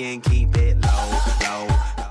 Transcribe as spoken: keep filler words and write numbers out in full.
can keep it.